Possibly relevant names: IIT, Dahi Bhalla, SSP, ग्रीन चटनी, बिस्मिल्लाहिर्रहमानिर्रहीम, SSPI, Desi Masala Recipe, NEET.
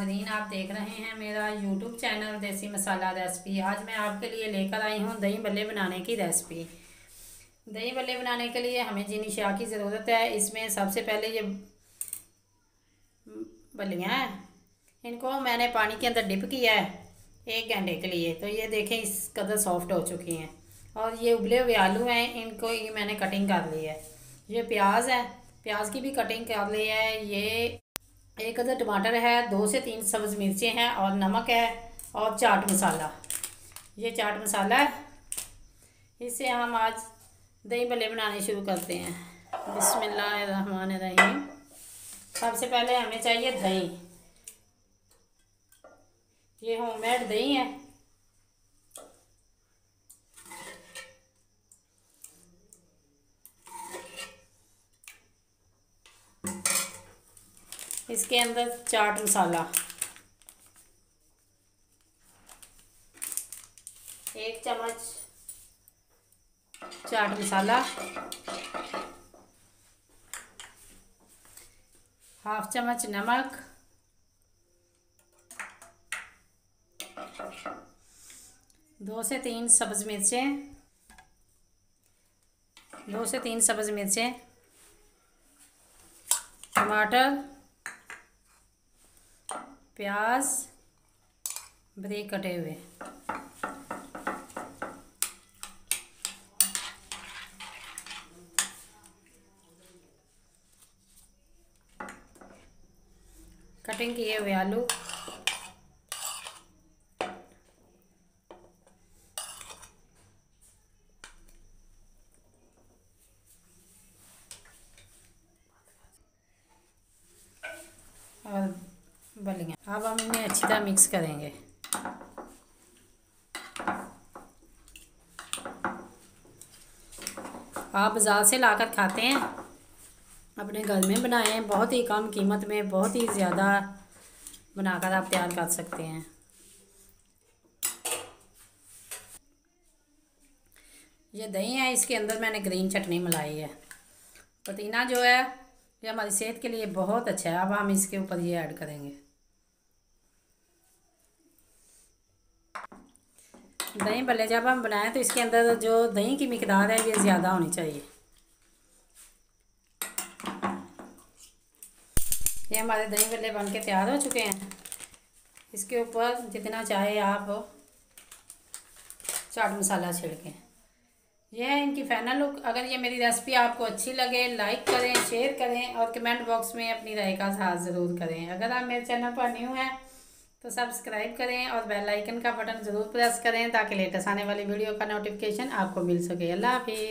नाजरीन, आप देख रहे हैं मेरा यूट्यूब चैनल देसी मसाला रेसिपी। आज मैं आपके लिए लेकर आई हूँ दही भल्ले बनाने की रेसिपी। दही भल्ले बनाने के लिए हमें जिन अशिया की ज़रूरत है, इसमें सबसे पहले ये बल्लियाँ हैं, इनको मैंने पानी के अंदर डिप किया है 1 घंटे के लिए। तो ये देखें इस कदर सॉफ्ट हो चुकी हैं। और ये उबले हुए आलू हैं, इनको ये मैंने कटिंग कर ली है। ये प्याज है, प्याज की भी कटिंग कर ली है। ये 1 अदर टमाटर है, 2 से 3 सब्ज़ मिर्चें हैं और नमक है और चाट मसाला। ये चाट मसाला है, इससे हम आज दही भल्ले बनाने शुरू करते हैं। बिस्मिल्लाहिर्रहमानिर्रहीम। सबसे पहले हमें चाहिए दही। ये होममेड दही है। इसके अंदर चाट मसाला 1 चम्मच, चाट मसाला 1/2 चम्मच, नमक 2 से 3 सब्ज़ मिर्चें, 2 से 3 सब्ज़ मिर्चें, टमाटर, प्याज बारीक कटे हुए, कटिंग किए हुए आलू, बल्लियाँ। अब हम इन्हें अच्छी तरह मिक्स करेंगे। आप बाज़ार से लाकर खाते हैं, अपने घर में बनाएं। बहुत ही कम कीमत में बहुत ही ज़्यादा बनाकर आप तैयार कर सकते हैं। ये दही है, इसके अंदर मैंने ग्रीन चटनी मिलाई है। पुदीना जो है ये हमारी सेहत के लिए बहुत अच्छा है। अब हम इसके ऊपर ये ऐड करेंगे। दही भल्ले जब हम बनाएं तो इसके अंदर जो दही की मिकदार है ये ज़्यादा होनी चाहिए। ये हमारे दही भल्ले बन के तैयार हो चुके हैं। इसके ऊपर जितना चाहे आप चाट मसाला छिड़कें। यह है इनकी फाइनल लुक। अगर ये मेरी रेसिपी आपको अच्छी लगे, लाइक करें, शेयर करें और कमेंट बॉक्स में अपनी राय का साथ ज़रूर करें। अगर आप मेरे चैनल पर न्यू हैं तो सब्सक्राइब करें और बेल आइकन का बटन ज़रूर प्रेस करें ताकि लेटेस्ट आने वाली वीडियो का नोटिफिकेशन आपको मिल सके। अल्लाह हाफिज़।